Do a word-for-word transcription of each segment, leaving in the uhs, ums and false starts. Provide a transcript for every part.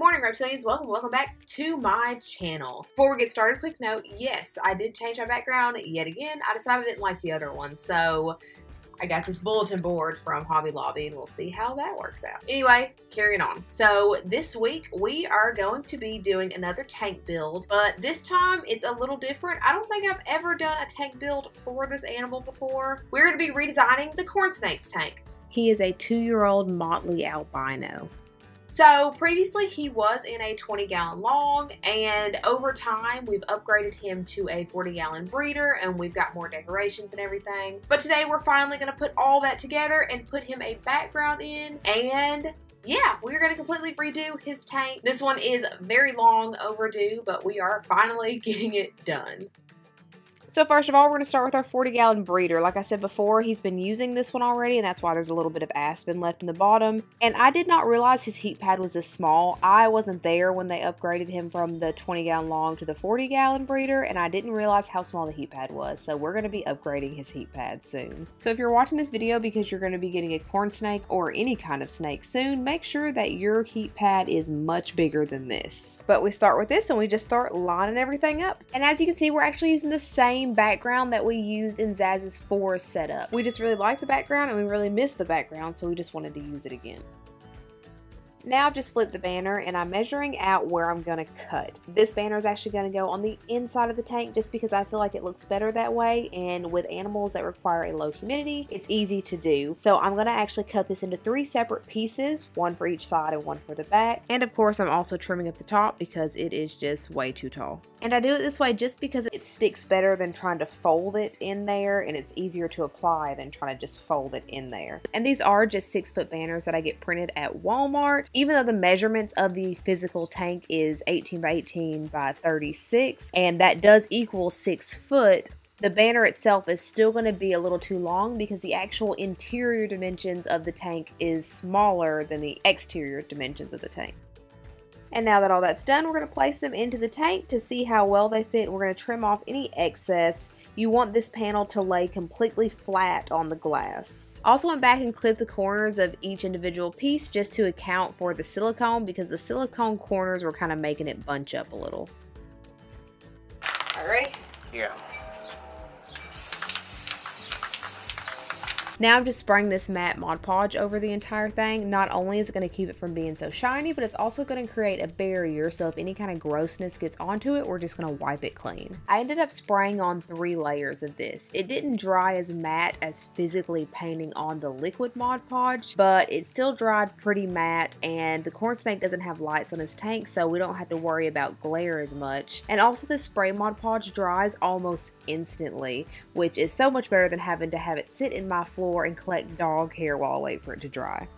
morning, reptilians. Welcome, welcome back to my channel. Before we get started, quick note, yes, I did change my background yet again. I decided I didn't like the other one, so I got this bulletin board from Hobby Lobby and we'll see how that works out. Anyway, carrying on. So this week we are going to be doing another tank build, but this time it's a little different. I don't think I've ever done a tank build for this animal before. We're gonna be redesigning the corn snake's tank. He is a two-year-old motley albino. So previously he was in a twenty gallon long, and over time we've upgraded him to a forty gallon breeder and we've got more decorations and everything. But today we're finally going to put all that together and put him a background in, and yeah, we're going to completely redo his tank. This one is very long overdue, but we are finally getting it done. So first of all, we're going to start with our forty gallon breeder. Like I said before, he's been using this one already, and that's why there's a little bit of Aspen left in the bottom. And I did not realize his heat pad was this small. I wasn't there when they upgraded him from the twenty gallon long to the forty gallon breeder, and I didn't realize how small the heat pad was. So we're going to be upgrading his heat pad soon. So if you're watching this video because you're going to be getting a corn snake or any kind of snake soon, make sure that your heat pad is much bigger than this. But we start with this and we just start lining everything up. And as you can see, we're actually using the same background that we used in Zaz's forest setup. We just really liked the background and we really missed the background, so we just wanted to use it again. Now I've just flipped the banner and I'm measuring out where I'm gonna cut. This banner is actually gonna go on the inside of the tank just because I feel like it looks better that way, and with animals that require a low humidity, it's easy to do. So I'm gonna actually cut this into three separate pieces, one for each side and one for the back. And of course, I'm also trimming up the top because it is just way too tall. And I do it this way just because it sticks better than trying to fold it in there, and it's easier to apply than trying to just fold it in there. And these are just six foot banners that I get printed at Walmart. Even though the measurements of the physical tank is eighteen by eighteen by thirty-six, and that does equal six foot, the banner itself is still going to be a little too long because the actual interior dimensions of the tank is smaller than the exterior dimensions of the tank. And now that all that's done, we're going to place them into the tank to see how well they fit. We're going to trim off any excess. You want this panel to lay completely flat on the glass. I also went back and clipped the corners of each individual piece just to account for the silicone, because the silicone corners were kind of making it bunch up a little. All right? Yeah. Now I'm just spraying this matte Mod Podge over the entire thing. Not only is it going to keep it from being so shiny, but it's also going to create a barrier, so if any kind of grossness gets onto it, we're just going to wipe it clean. I ended up spraying on three layers of this. It didn't dry as matte as physically painting on the liquid Mod Podge, but it still dried pretty matte, and the corn snake doesn't have lights on his tank, so we don't have to worry about glare as much. And also this spray Mod Podge dries almost instantly, which is so much better than having to have it sit in my floor and collect dog hair while I wait for it to dry.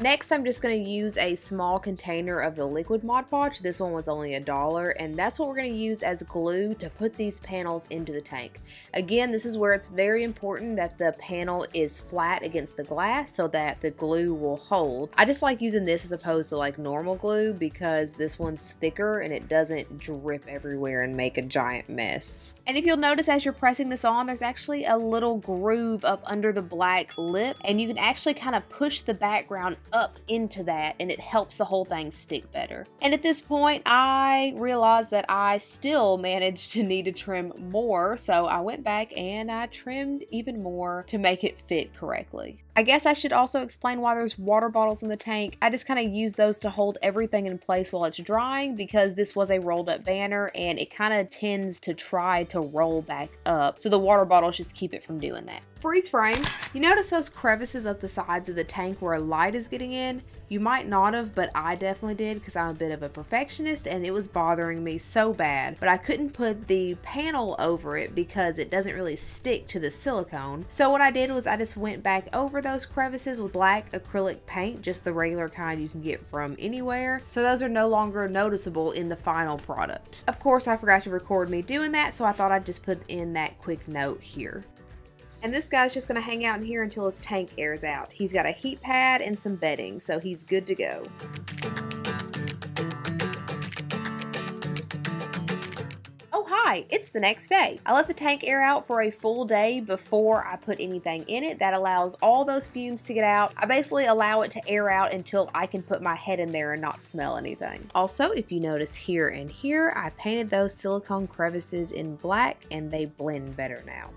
Next, I'm just going to use a small container of the liquid Mod Podge. This one was only a dollar, and that's what we're going to use as glue to put these panels into the tank. Again, this is where it's very important that the panel is flat against the glass so that the glue will hold. I just like using this as opposed to like normal glue because this one's thicker and it doesn't drip everywhere and make a giant mess. And if you'll notice as you're pressing this on, there's actually a little groove up under the black lip, and you can actually kind of push the background up into that, and it helps the whole thing stick better. And at this point I realized that I still managed to need to trim more, so I went back and I trimmed even more to make it fit correctly. I guess I should also explain why there's water bottles in the tank. I just kind of use those to hold everything in place while it's drying, because this was a rolled up banner and it kind of tends to try to roll back up, so the water bottles just keep it from doing that. Freeze frame. You notice those crevices up the sides of the tank where light is getting in? You might not have, but I definitely did, because I'm a bit of a perfectionist and it was bothering me so bad. But I couldn't put the panel over it because it doesn't really stick to the silicone. So what I did was I just went back over those crevices with black acrylic paint, just the regular kind you can get from anywhere. So those are no longer noticeable in the final product. Of course, I forgot to record me doing that, so I thought I'd just put in that quick note here. And this guy's just gonna hang out in here until his tank airs out. He's got a heat pad and some bedding, so he's good to go. Oh, hi. right, it's the next day. I let the tank air out for a full day before I put anything in it. That allows all those fumes to get out. I basically allow it to air out until I can put my head in there and not smell anything. Also, if you notice here and here, I painted those silicone crevices in black and they blend better now.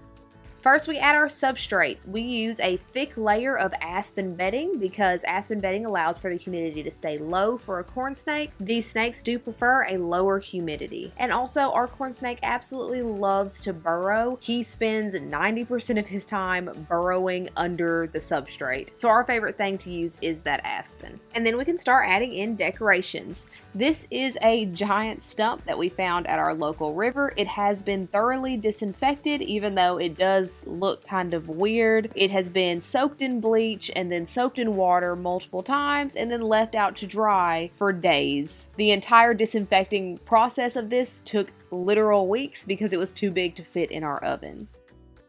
First, we add our substrate. We use a thick layer of aspen bedding because aspen bedding allows for the humidity to stay low for a corn snake. These snakes do prefer a lower humidity. And also, our corn snake absolutely loves to burrow. He spends ninety percent of his time burrowing under the substrate. So our favorite thing to use is that aspen. And then we can start adding in decorations. This is a giant stump that we found at our local river. It has been thoroughly disinfected, even though it does look kind of weird. It has been soaked in bleach and then soaked in water multiple times and then left out to dry for days. The entire disinfecting process of this took literal weeks because it was too big to fit in our oven.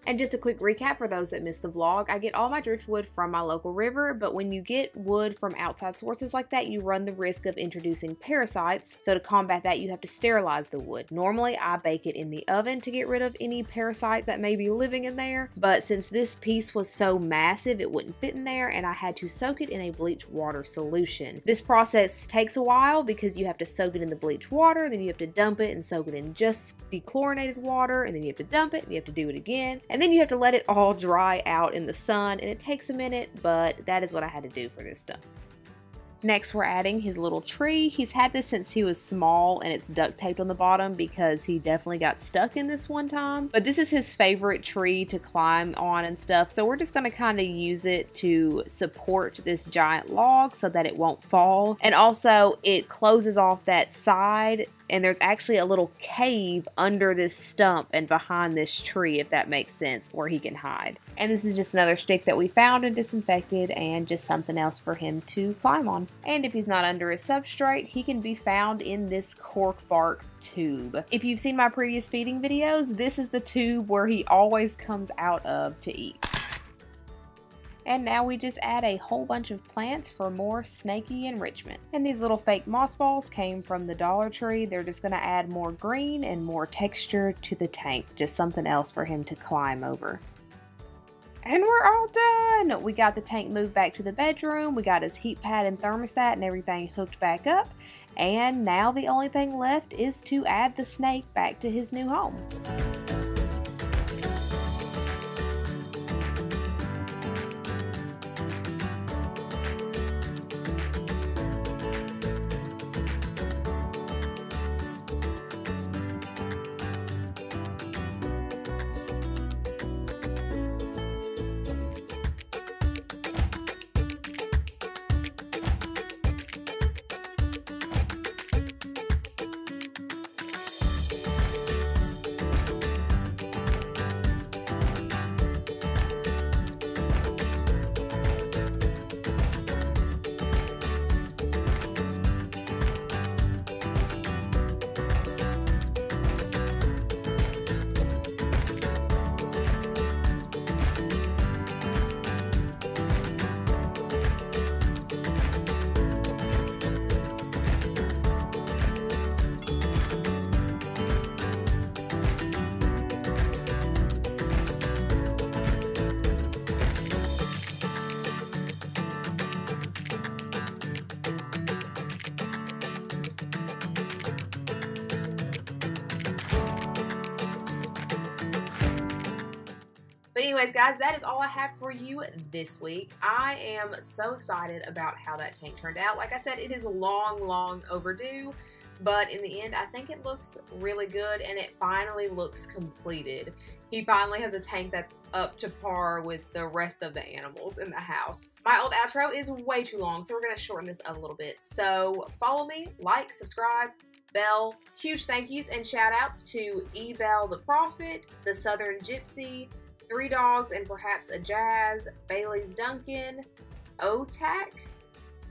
And just a quick recap for those that missed the vlog, I get all my driftwood from my local river, but when you get wood from outside sources like that, you run the risk of introducing parasites. So to combat that, you have to sterilize the wood. Normally, I bake it in the oven to get rid of any parasites that may be living in there, but since this piece was so massive, it wouldn't fit in there, and I had to soak it in a bleach water solution. This process takes a while because you have to soak it in the bleach water, then you have to dump it and soak it in just dechlorinated water, and then you have to dump it and you have to do it again. And then you have to let it all dry out in the sun, and it takes a minute, but that is what I had to do for this stuff. Next, we're adding his little tree. He's had this since he was small, and it's duct taped on the bottom because he definitely got stuck in this one time. But this is his favorite tree to climb on and stuff, so we're just gonna kind of use it to support this giant log so that it won't fall. And also, it closes off that side, and there's actually a little cave under this stump and behind this tree, if that makes sense, where he can hide. And this is just another stick that we found and disinfected and just something else for him to climb on. And if he's not under his substrate, he can be found in this cork bark tube. If you've seen my previous feeding videos, this is the tube where he always comes out of to eat. And now we just add a whole bunch of plants for more snaky enrichment. And these little fake moss balls came from the Dollar Tree. They're just gonna add more green and more texture to the tank. Just something else for him to climb over. And we're all done! We got the tank moved back to the bedroom. We got his heat pad and thermostat and everything hooked back up. And now the only thing left is to add the snake back to his new home. But anyways, guys, that is all I have for you this week. I am so excited about how that tank turned out. Like I said, it is long, long overdue, but in the end, I think it looks really good, and it finally looks completed. He finally has a tank that's up to par with the rest of the animals in the house. My old outro is way too long, so we're gonna shorten this up a little bit. So follow me, like, subscribe, bell. Huge thank yous and shout outs to E. Bell the Prophet, the Southern Gypsy, Three Dogs and Perhaps a Jazz, Bailey's Duncan, Otak,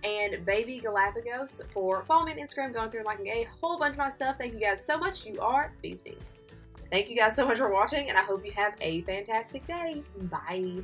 and Baby Galapagos for following me on Instagram, going through and liking a whole bunch of my stuff. Thank you guys so much. You are bees bees. Thank you guys so much for watching, and I hope you have a fantastic day. Bye.